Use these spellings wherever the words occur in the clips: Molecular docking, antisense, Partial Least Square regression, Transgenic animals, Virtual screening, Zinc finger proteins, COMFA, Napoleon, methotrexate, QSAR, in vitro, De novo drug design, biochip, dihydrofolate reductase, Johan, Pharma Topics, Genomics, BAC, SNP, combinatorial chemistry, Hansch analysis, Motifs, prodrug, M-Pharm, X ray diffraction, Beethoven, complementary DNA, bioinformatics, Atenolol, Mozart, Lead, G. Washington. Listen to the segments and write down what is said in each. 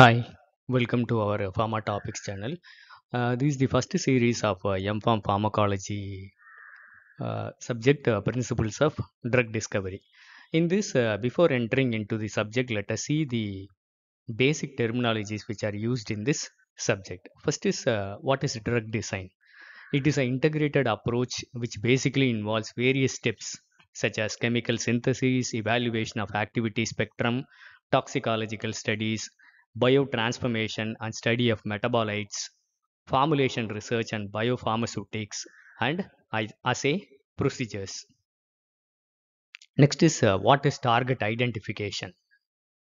Hi, welcome to our Pharma Topics channel. This is the first series of M-Pharm pharmacology subject principles of drug discovery. In this, before entering into the subject, let us see the basic terminologies which are used in this subject. First is what is drug design? It is an integrated approach which basically involves various steps such as chemical synthesis, evaluation of activity spectrum, toxicological studies, biotransformation and study of metabolites, formulation research and biopharmaceutics, and assay procedures. Next is what is target identification?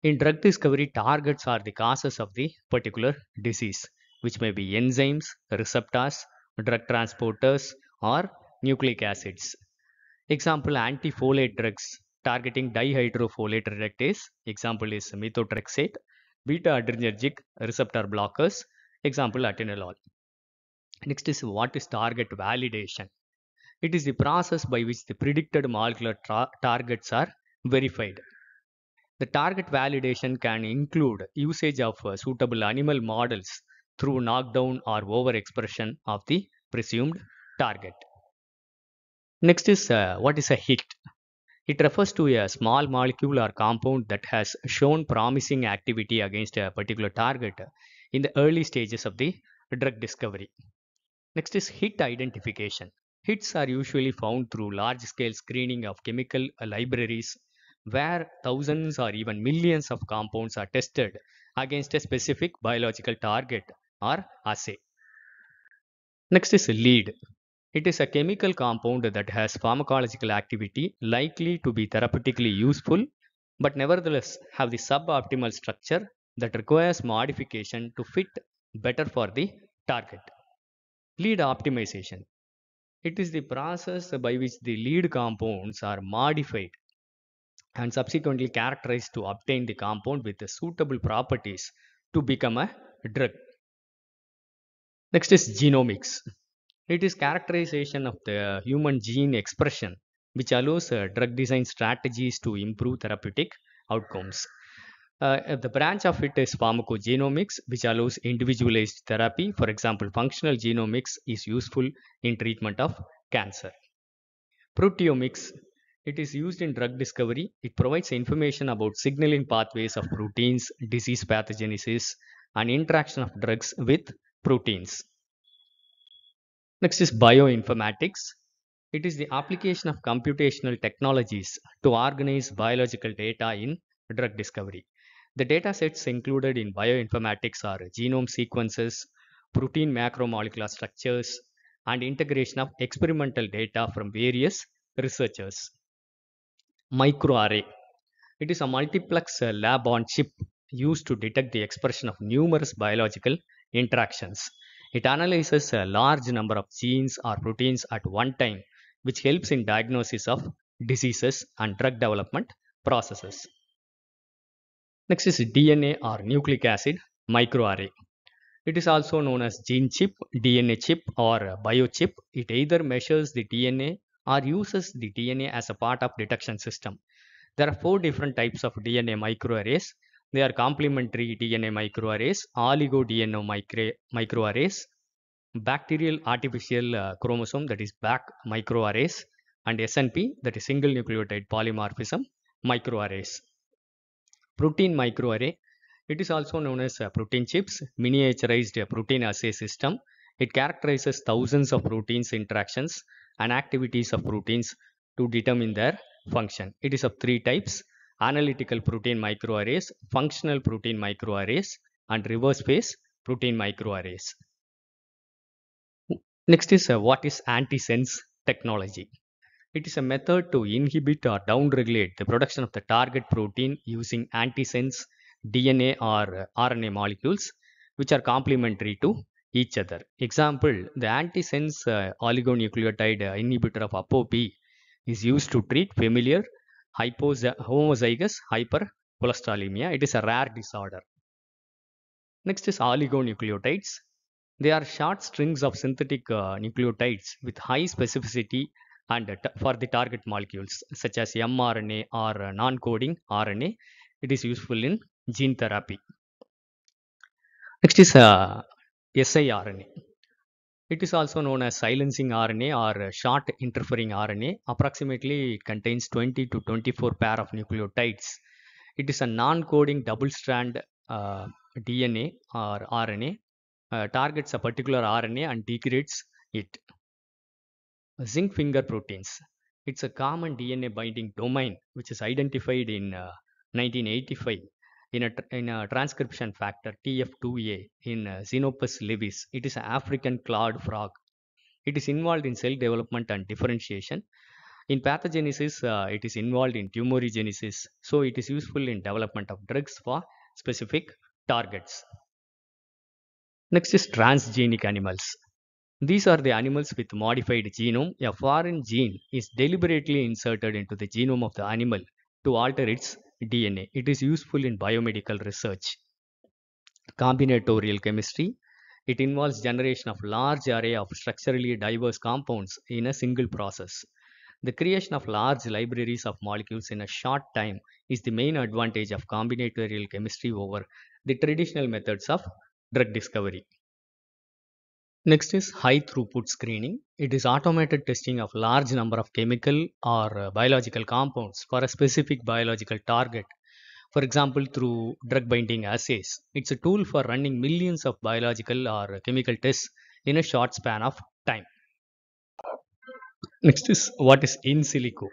In drug discovery, targets are the causes of the particular disease, which may be enzymes, receptors, drug transporters, or nucleic acids. Example, antifolate drugs targeting dihydrofolate reductase. Example is methotrexate. Beta-adrenergic receptor blockers, example Atenolol. Next is what is target validation? It is the process by which the predicted molecular targets are verified. The target validation can include usage of suitable animal models through knockdown or overexpression of the presumed target. Next is what is a hit? It refers to a small molecule or compound that has shown promising activity against a particular target in the early stages of the drug discovery. Next is hit identification. Hits are usually found through large-scale screening of chemical libraries where thousands or even millions of compounds are tested against a specific biological target or assay. Next is lead. It is a chemical compound that has pharmacological activity likely to be therapeutically useful, but nevertheless have the suboptimal structure that requires modification to fit better for the target. Lead optimization. It is the process by which the lead compounds are modified and subsequently characterized to obtain the compound with the suitable properties to become a drug. Next is genomics. It is characterization of the human gene expression, which allows drug design strategies to improve therapeutic outcomes. The branch of it is pharmacogenomics, which allows individualized therapy. For example, functional genomics is useful in treatment of cancer. Proteomics. It is used in drug discovery. It provides information about signaling pathways of proteins, disease pathogenesis, and interaction of drugs with proteins. Next is bioinformatics. It is the application of computational technologies to organize biological data in drug discovery. The data sets included in bioinformatics are genome sequences, protein macromolecular structures, and integration of experimental data from various researchers. Microarray. It is a multiplex lab on chip used to detect the expression of numerous biological interactions. It analyzes a large number of genes or proteins at one time, which helps in diagnosis of diseases and drug development processes. Next is DNA or nucleic acid microarray. It is also known as gene chip, DNA chip, or biochip. It either measures the DNA or uses the DNA as a part of detection system. There are four different types of DNA microarrays. They are complementary DNA microarrays, oligo DNA microarrays, bacterial artificial chromosome, that is BAC microarrays, and SNP, that is single nucleotide polymorphism microarrays. Protein microarray. It is also known as protein chips, miniaturized protein assay system. It characterizes thousands of proteins interactions and activities of proteins to determine their function. It is of three types: analytical protein microarrays, functional protein microarrays, and reverse phase protein microarrays. Next is what is antisense technology? It is a method to inhibit or downregulate the production of the target protein using antisense DNA or RNA molecules, which are complementary to each other. Example, the antisense oligonucleotide inhibitor of ApoB is used to treat familiar homozygous hypercholesterolemia. It is a rare disorder. Next is oligonucleotides. They are short strings of synthetic nucleotides with high specificity and for the target molecules such as mRNA or non-coding RNA. It is useful in gene therapy. Next is siRNA. It is also known as silencing RNA or short interfering RNA. Approximately contains 20 to 24 pair of nucleotides. It is a non-coding double-strand DNA or RNA. Targets a particular RNA and degrades it. Zinc finger proteins. It's a common DNA binding domain which is identified in 1985 in a transcription factor TF2A in Xenopus laevis. It is an African clawed frog. It is involved in cell development and differentiation. In pathogenesis, it is involved in tumorigenesis. So it is useful in development of drugs for specific targets. Next is transgenic animals. These are the animals with modified genome. A foreign gene is deliberately inserted into the genome of the animal to alter its DNA. It is useful in biomedical research. Combinatorial chemistry. It involves generation of large array of structurally diverse compounds in a single process. The creation of large libraries of molecules in a short time is the main advantage of combinatorial chemistry over the traditional methods of drug discovery. Next is high throughput screening. It is automated testing of large number of chemical or biological compounds for a specific biological target. For example, through drug binding assays. It's a tool for running millions of biological or chemical tests in a short span of time. Next is what is in silico.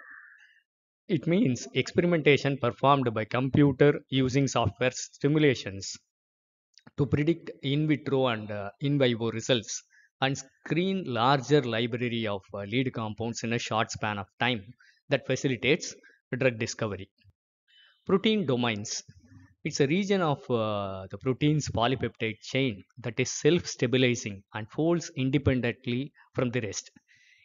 It means experimentation performed by computer using software simulations to predict in vitro and in vivo results and screen larger library of lead compounds in a short span of time that facilitates drug discovery. Protein domains. It's a region of the protein's polypeptide chain that is self-stabilizing and folds independently from the rest.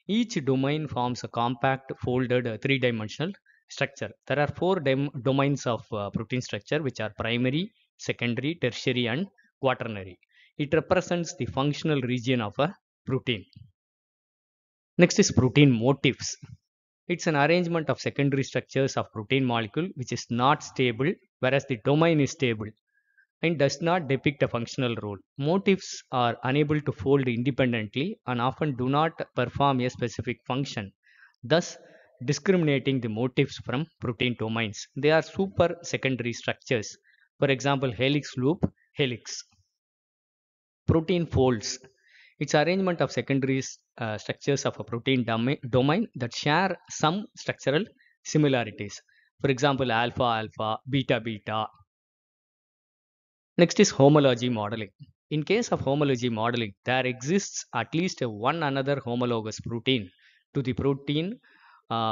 Each domain forms a compact, folded, three-dimensional structure. There are four domains of protein structure, which are primary, secondary, tertiary and quaternary. It represents the functional region of a protein. Next is protein motifs. It's an arrangement of secondary structures of protein molecule which is not stable, whereas the domain is stable and does not depict a functional role. Motifs are unable to fold independently and often do not perform a specific function, thus discriminating the motifs from protein domains. They are super secondary structures. For example, helix loop, helix. Protein folds. It's arrangement of secondary structures of a protein domain that share some structural similarities. For example, alpha alpha, beta beta. Next is homology modeling. In case of homology modeling, there exists at least one another homologous protein to the protein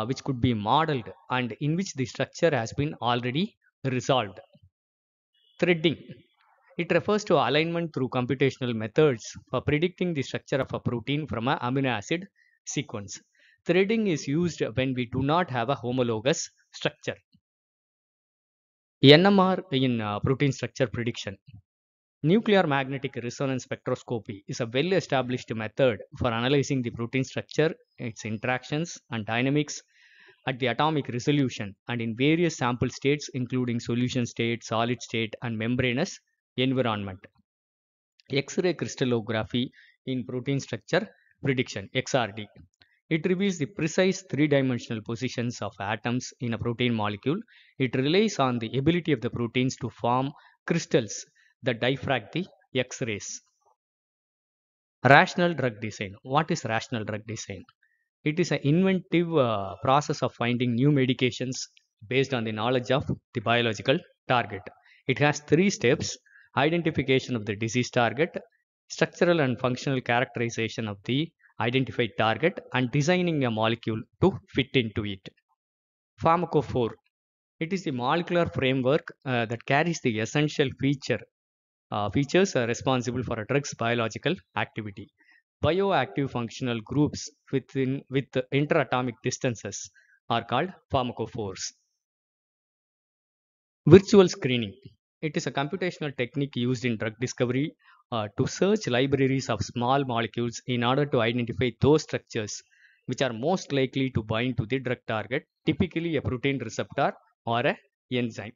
which could be modeled and in which the structure has been already resolved. Threading. It refers to alignment through computational methods for predicting the structure of a protein from an amino acid sequence. Threading is used when we do not have a homologous structure. NMR in protein structure prediction. Nuclear magnetic resonance spectroscopy is a well-established method for analyzing the protein structure, its interactions and dynamics at the atomic resolution and in various sample states including solution state, solid state and membranous environment. X-ray crystallography in protein structure prediction XRD. It reveals the precise three-dimensional positions of atoms in a protein molecule. It relies on the ability of the proteins to form crystals that diffract the X-rays. Rational drug design. What is rational drug design? It is an inventive process of finding new medications based on the knowledge of the biological target. It has three steps: identification of the disease target, structural and functional characterization of the identified target, and designing a molecule to fit into it. Pharmacophore. It is the molecular framework that carries the essential features are responsible for a drug's biological activity. Bioactive functional groups with interatomic distances are called pharmacophores. Virtual screening. It is a computational technique used in drug discovery to search libraries of small molecules in order to identify those structures which are most likely to bind to the drug target, typically a protein receptor or an enzyme.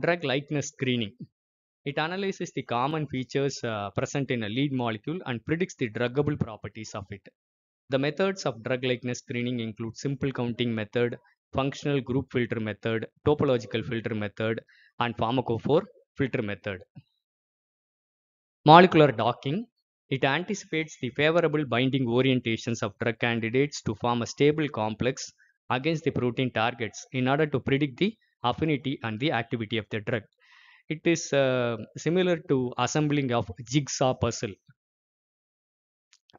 Drug likeness screening. It analyzes the common features present in a lead molecule and predicts the druggable properties of it. The methods of drug likeness screening include simple counting method, functional group filter method, topological filter method, and pharmacophore filter method. Molecular docking. It anticipates the favorable binding orientations of drug candidates to form a stable complex against the protein targets in order to predict the affinity and the activity of the drug. It is similar to assembling of jigsaw puzzle.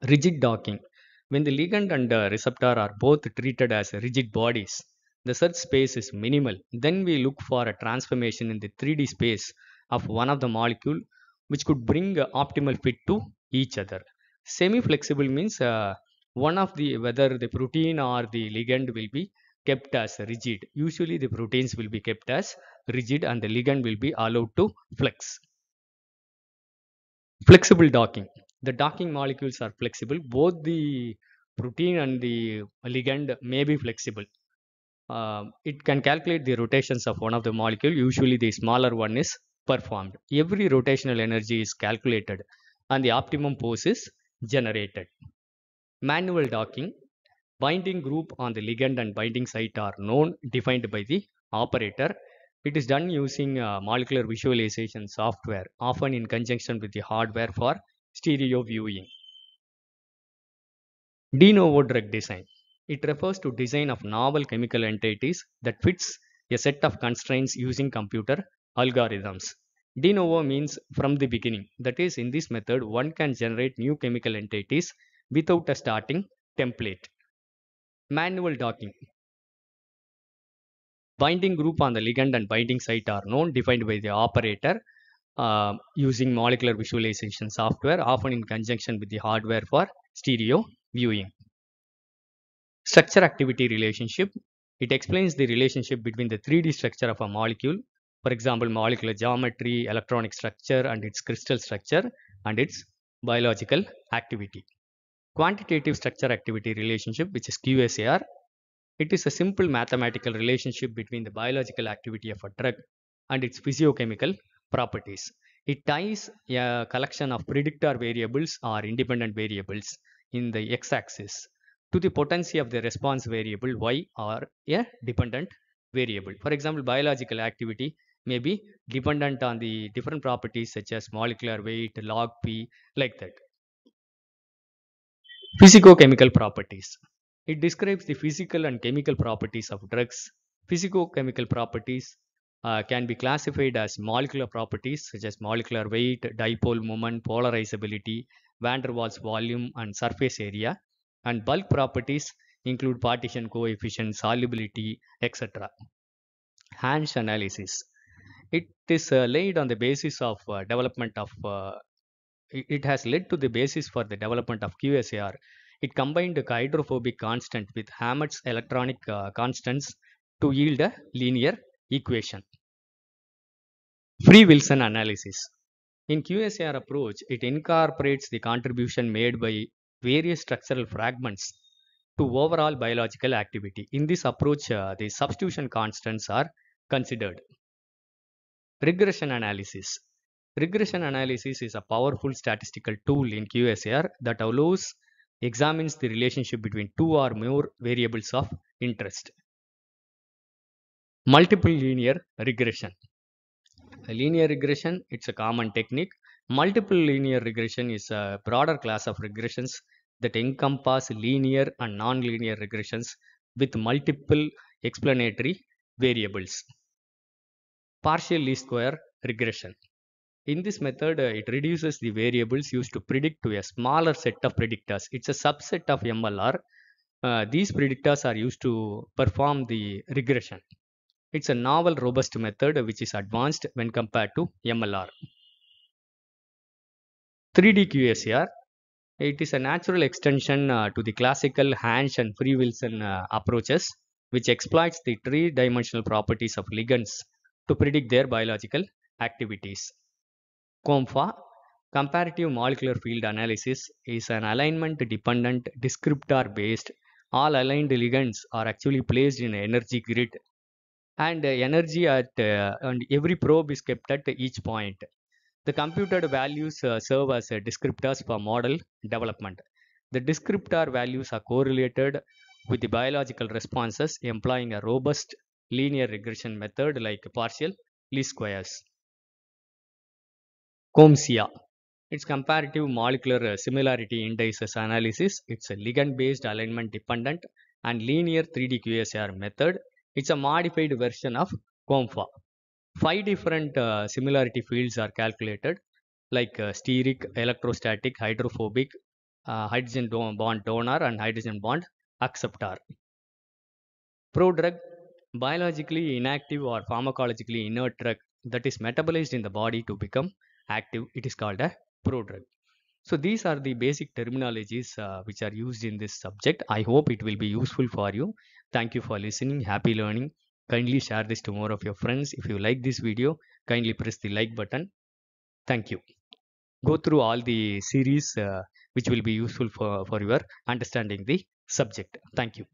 Rigid docking. When the ligand and the receptor are both treated as rigid bodies, the search space is minimal. Then we look for a transformation in the 3D space of one of the molecule, which could bring optimal fit to each other. Semi-flexible means one of the, whether the protein or the ligand will be kept as rigid. Usually the proteins will be kept as rigid and the ligand will be allowed to flex. Flexible docking. The docking molecules are flexible. Both the protein and the ligand may be flexible. It can calculate the rotations of one of the molecule. Usually the smaller one is performed. Every rotational energy is calculated and the optimum pose is generated. Manual docking. Binding group on the ligand and binding site are known, defined by the operator. It is done using molecular visualization software, often in conjunction with the hardware for stereo viewing. De novo drug design. It refers to design of novel chemical entities that fits a set of constraints using computer algorithms. De novo means from the beginning. That is, in this method, one can generate new chemical entities without a starting template. Manual docking. Binding group on the ligand and binding site are known, defined by the operator using molecular visualization software, often in conjunction with the hardware for stereo viewing. Structure-activity relationship. It explains the relationship between the 3D structure of a molecule, for example, molecular geometry, electronic structure, and its crystal structure, and its biological activity. Quantitative structure-activity relationship, which is QSAR. It is a simple mathematical relationship between the biological activity of a drug and its physiochemical properties. It ties a collection of predictor variables or independent variables in the x-axis to the potency of the response variable y or a dependent variable. For example, biological activity may be dependent on the different properties such as molecular weight, log p, like that. Physicochemical properties. It describes the physical and chemical properties of drugs. Physicochemical properties can be classified as molecular properties such as molecular weight, dipole moment, polarizability, van der Waals volume and surface area, and bulk properties include partition coefficient, solubility, etc. Hans analysis. It is laid on the basis of development of it has led to the basis for the development of QSAR. It combined a hydrophobic constant with Hammett's electronic constants to yield a linear equation. Free Wilson analysis. In QSAR approach, it incorporates the contribution made by various structural fragments to overall biological activity. In this approach, the substitution constants are considered. Regression analysis. Regression analysis is a powerful statistical tool in QSAR that examines the relationship between two or more variables of interest. Multiple linear regression. Linear regression, it's a common technique. Multiple linear regression is a broader class of regressions that encompass linear and nonlinear regressions with multiple explanatory variables. Partial least square regression. In this method, it reduces the variables used to predict to a smaller set of predictors. It's a subset of MLR. These predictors are used to perform the regression. It's a novel, robust method which is advanced when compared to MLR. 3D QSAR. It is a natural extension to the classical Hansch and Free Wilson approaches, which exploits the three-dimensional properties of ligands to predict their biological activities. COMFA, comparative molecular field analysis, is an alignment-dependent, descriptor-based. All aligned ligands are actually placed in an energy grid, and every probe is kept at each point. The computed values serve as descriptors for model development. The descriptor values are correlated with the biological responses, employing a robust linear regression method like partial least squares. COMFA. Its comparative molecular similarity indices analysis. It's a ligand-based alignment-dependent and linear 3D QSAR method. It's a modified version of COMFA. 5 different similarity fields are calculated, like steric, electrostatic, hydrophobic, hydrogen bond donor, and hydrogen bond acceptor. Prodrug, biologically inactive or pharmacologically inert drug that is metabolized in the body to become active. It is called a prodrug. So these are the basic terminologies which are used in this subject. I hope it will be useful for you. Thank you for listening. Happy learning. Kindly share this to more of your friends. If you like this video, kindly press the like button. Thank you. Go through all the series which will be useful for your understanding the subject. Thank you.